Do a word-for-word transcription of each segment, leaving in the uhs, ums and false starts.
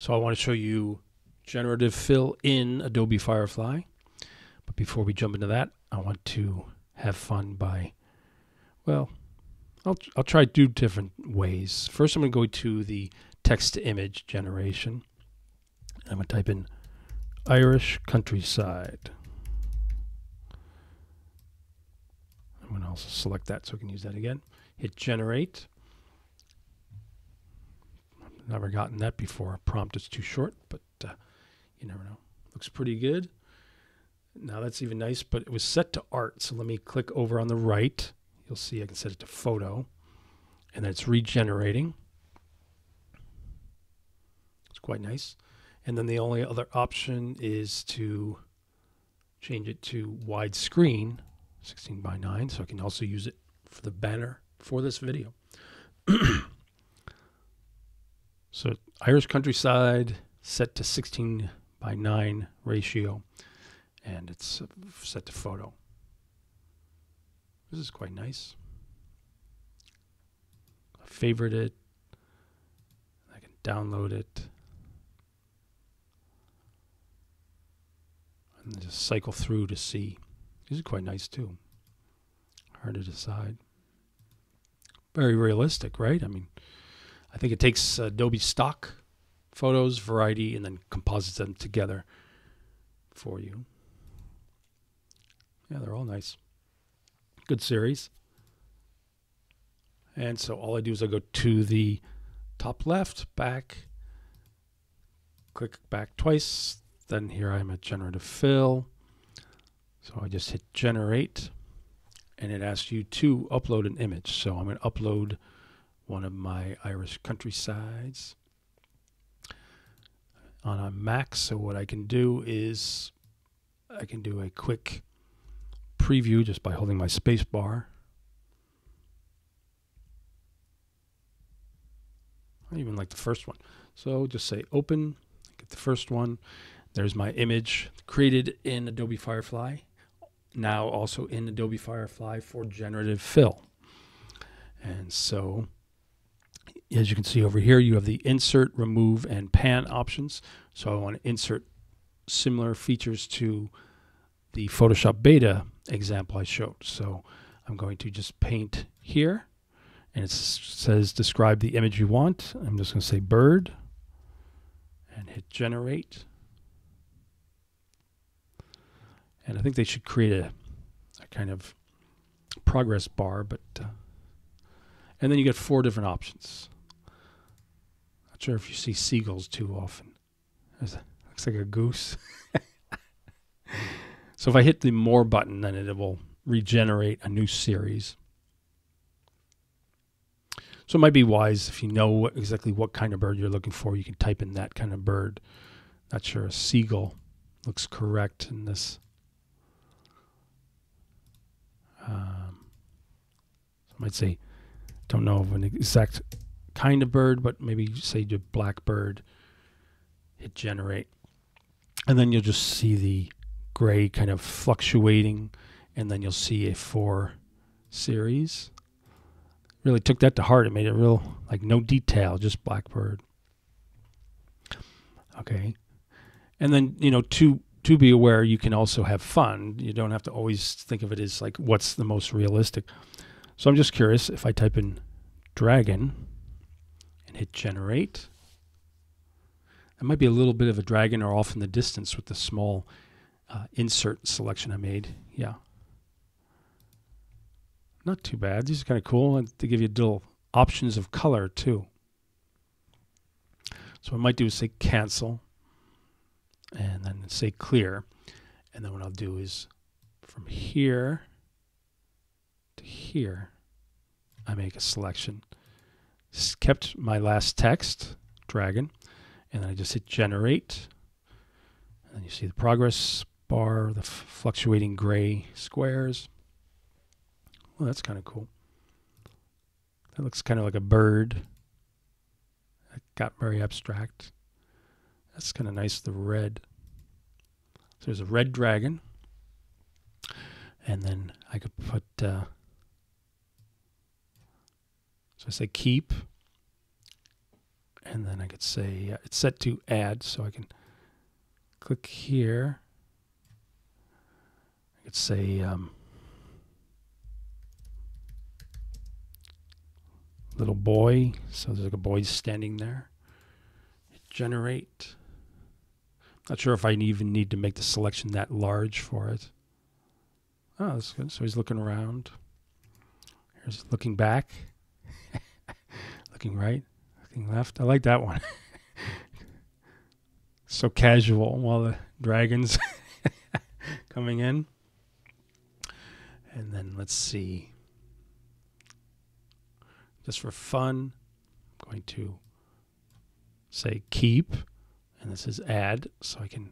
So I want to show you generative fill in Adobe Firefly. But before we jump into that, I want to have fun by, well, I'll, I'll try two different ways. First, I'm going to go to the text to image generation. I'm going to type in Irish countryside. I'm going to also select that so I can use that again. Hit generate. I've never gotten that before. A prompt is too short, but uh, you never know. Looks pretty good. Now that's even nice, but it was set to art. So let me click over on the right. You'll see I can set it to photo, and then it's regenerating. It's quite nice. And then the only other option is to change it to widescreen, sixteen by nine, so I can also use it for the banner for this video. So Irish countryside set to sixteen by nine ratio, and it's set to photo. This is quite nice. I favorite it. I can download it and just cycle through to see. This is quite nice too. Hard to decide. Very realistic, right? I mean, I think it takes Adobe stock photos, variety, and then composites them together for you. Yeah, they're all nice. Good series. And so all I do is I go to the top left, back, click back twice. Then here I'm at generative fill. So I just hit generate, and it asks you to upload an image. So I'm going to upload one of my Irish countrysides on a Mac. So what I can do is I can do a quick preview just by holding my space bar. I even like the first one. So just say open, get the first one. There's my image created in Adobe Firefly, now also in Adobe Firefly for generative fill. And so as you can see over here, you have the insert, remove, and pan options. So I want to insert similar features to the Photoshop beta example I showed. So I'm going to just paint here, and it says describe the image you want. I'm just going to say bird and hit generate. And I think they should create a, a kind of progress bar, but uh, and then you get four different options. Not sure if you see seagulls too often. There's a, looks like a goose. So if I hit the more button, then it will regenerate a new series. So it might be wise if you know what, exactly what kind of bird you're looking for, you can type in that kind of bird. Not sure a seagull looks correct in this. Um, so I might say, don't know of an exact kind of bird, but maybe say the blackbird, hit generate. And then you'll just see the gray kind of fluctuating, and then you'll see a four series. Really took that to heart. It made it real, like no detail, just blackbird. Okay. And then, you know, to to be aware, you can also have fun. You don't have to always think of it as like what's the most realistic. So I'm just curious, if I type in dragon and hit generate, there might be a little bit of a dragon or off in the distance with the small Uh, insert selection I made. Yeah, not too bad. These are kind of cool, and they give you little options of color too. So what I might do is say cancel, and then say clear, and then what I'll do is from here to here I make a selection. Just kept my last text, dragon, and then I just hit generate, and you see the progress bar, the f fluctuating gray squares. Well, that's kind of cool. That looks kind of like a bird. That got very abstract. That's kind of nice, the red. So there's a red dragon. And then I could put, uh, so I say keep. and then I could say uh, it's set to add, so I can click here. I could say um, little boy, so there's like a boy standing there. Hit generate. Not sure if I even need to make the selection that large for it. Oh, that's good. So he's looking around. Here's looking back, looking right, looking left. I like that one. So casual while the dragon's coming in. And then let's see. Just for fun, I'm going to say keep. And this is add, so I can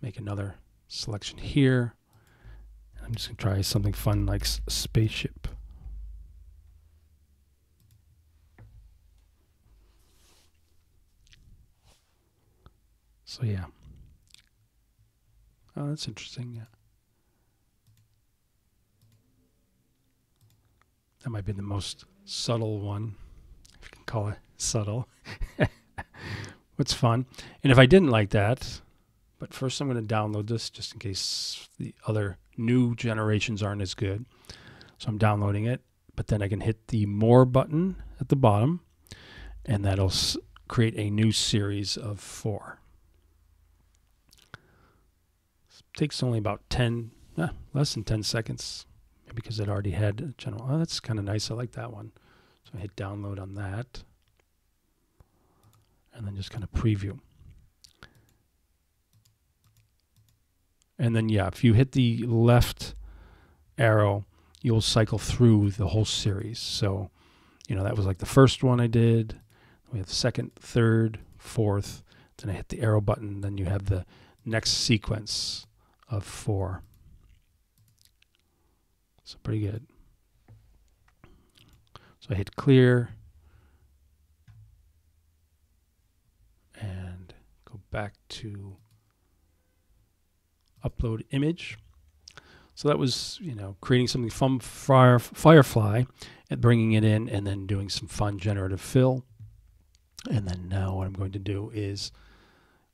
make another selection here. And I'm just going to try something fun like spaceship. So yeah. Oh, that's interesting. Yeah. That might be the most subtle one, if you can call it subtle. It's fun. And if I didn't like that, but first I'm going to download this just in case the other new generations aren't as good. So I'm downloading it, but then I can hit the more button at the bottom, and that'll s create a new series of four. It takes only about ten, eh, less than ten seconds, because it already had a general. Oh, that's kind of nice. I like that one. So I hit download on that. And then just kind of preview. And then, yeah, if you hit the left arrow, you'll cycle through the whole series. So, you know, that was like the first one I did. We have second, third, fourth. Then I hit the arrow button. Then you have the next sequence of four. So pretty good. So I hit clear. Back to upload image. So that was, you know, creating something from fire, Firefly and bringing it in and then doing some fun generative fill. And then now what I'm going to do is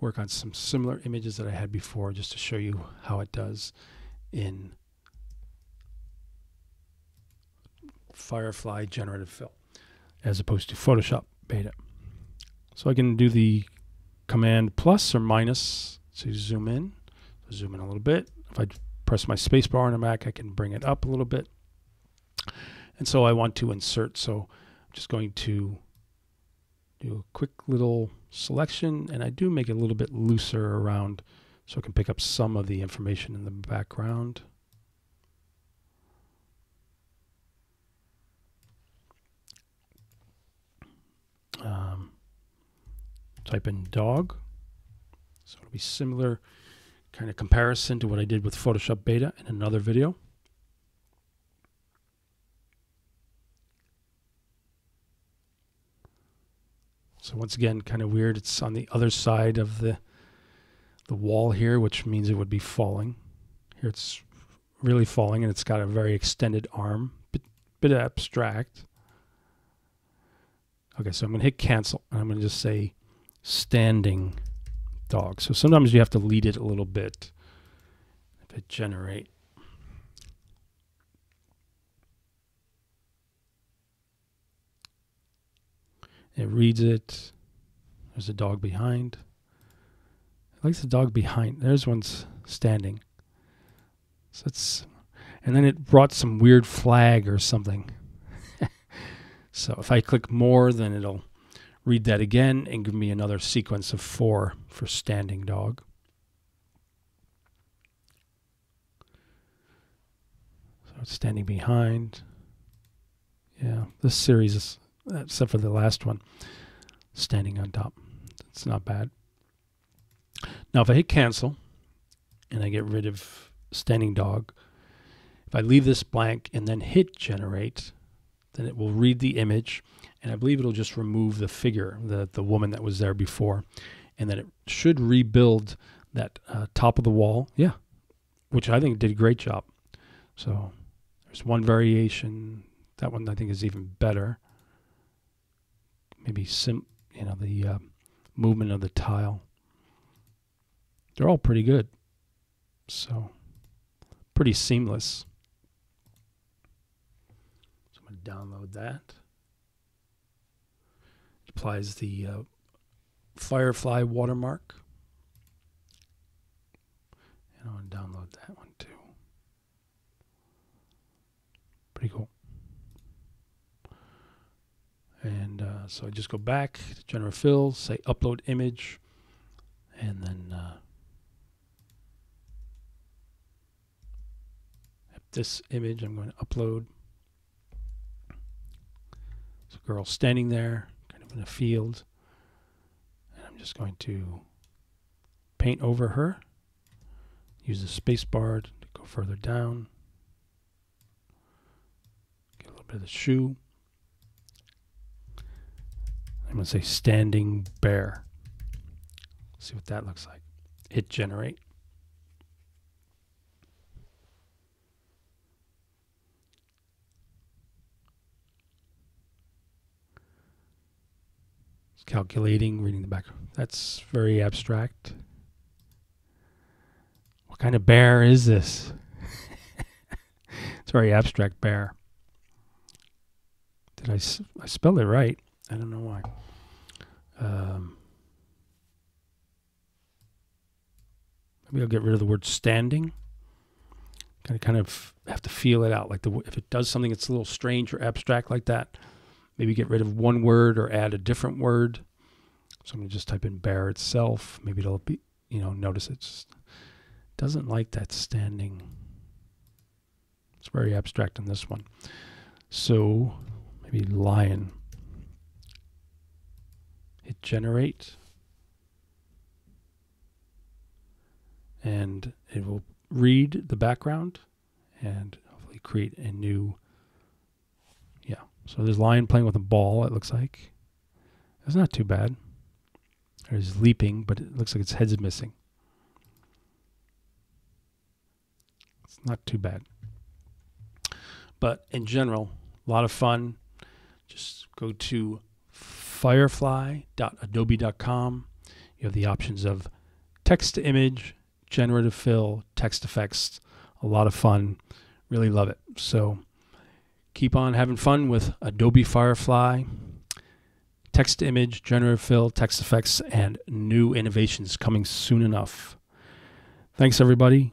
work on some similar images that I had before just to show you how it does in Firefly generative fill as opposed to Photoshop beta. So I can do the Command plus or minus to zoom in. So zoom in a little bit. If I press my space bar on the Mac, I can bring it up a little bit. And so I want to insert. So I'm just going to do a quick little selection. And I do make it a little bit looser around so I can pick up some of the information in the background. Um, Type in dog, so it'll be similar kind of comparison to what I did with Photoshop beta in another video. So once again, kind of weird, it's on the other side of the the wall here, which means it would be falling. Here it's really falling, and it's got a very extended arm, bit, bit abstract. Okay, so I'm gonna hit cancel, and I'm gonna just say standing dog. So sometimes you have to lead it a little bit to generate. It reads it. There's a dog behind. It likes the dog behind. There's one's standing. So it's, and then it brought some weird flag or something. So if I click more, then it'll read that again and give me another sequence of four for standing dog. So it's standing behind. Yeah, this series is, except for the last one, standing on top. It's not bad. Now if I hit cancel and I get rid of standing dog, if I leave this blank and then hit generate, then it will read the image. And I believe it'll just remove the figure, the, the woman that was there before. And then it should rebuild that uh, top of the wall. Yeah, which I think did a great job. So there's one variation. That one I think is even better. Maybe sim you know, the uh, movement of the tile. They're all pretty good. So pretty seamless. So I'm going to download that. It applies the uh, Firefly watermark. And I'm going to download that one too. Pretty cool. And uh, so I just go back to general fill, say upload image, and then uh, this image I'm going to upload. It's a girl standing there, kind of in a field. And I'm just going to paint over her, use the space bar to go further down, get a little bit of the shoe. I'm going to say standing bear. See what that looks like. Hit generate. It's calculating, reading the background. That's very abstract. What kind of bear is this? It's a very abstract bear. Did I, s I spelled it right? I don't know why. Um, maybe I'll get rid of the word standing. Kind of, kind of have to feel it out. Like the if it does something that's a little strange or abstract like that, maybe get rid of one word or add a different word. So I'm gonna just type in bear itself. Maybe it'll be, you know, notice it doesn't like that standing. It's very abstract on this one. So maybe lion. Hit generate, and it will read the background and hopefully create a new, yeah. So there's lion playing with a ball, it looks like. It's not too bad. There's leaping, but it looks like its head's missing. It's not too bad. But in general, a lot of fun. Just go to firefly dot adobe dot com. You have the options of text to image, generative fill, text effects. A lot of fun. Really love it. So keep on having fun with Adobe Firefly, text to image, generative fill, text effects, and new innovations coming soon enough. Thanks, everybody.